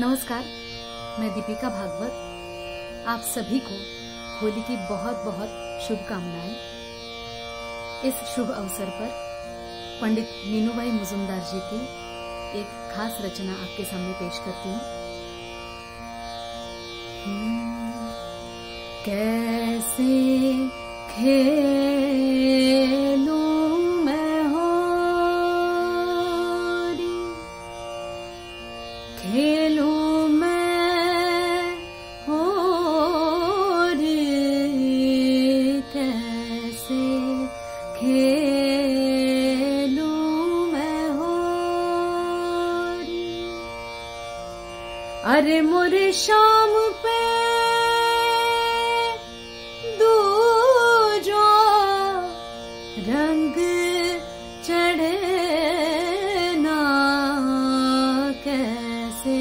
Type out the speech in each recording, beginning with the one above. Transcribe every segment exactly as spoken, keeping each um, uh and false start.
नमस्कार, मैं दीपिका भागवत आप सभी को होली की बहुत बहुत शुभकामनाएं। इस शुभ अवसर पर पंडित नीनू बाई मुजुमदार जी की एक खास रचना आपके सामने पेश करती हूँ। कैसे खेलूं मैं होली, खेल अरे मोरे शाम पे दूजा रंग चढ़े ना, कैसे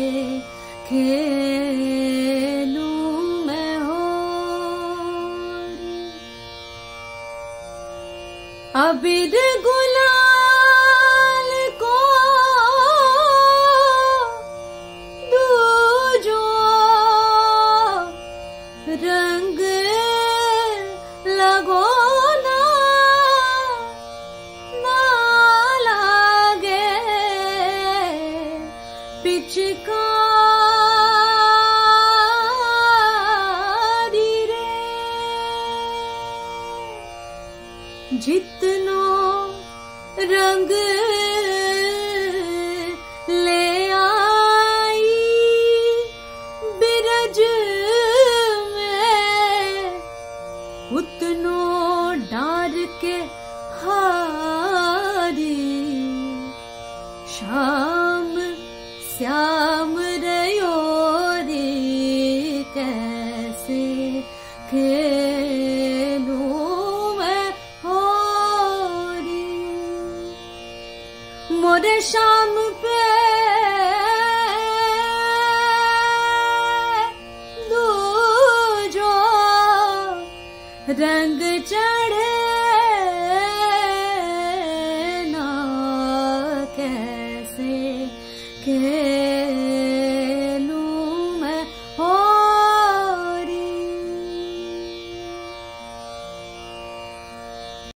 खेलूं मैं होली। अबीर गुलाल रंग लगो ना, ना लागे पिचकारी रे, जितनो रंग ले आई बिरज उतनो डार के हारी शाम श्याम रयोरी, कैसे खेलूं मैं होली। मोरे शाम पे रंग चढ़े ना, कैसे के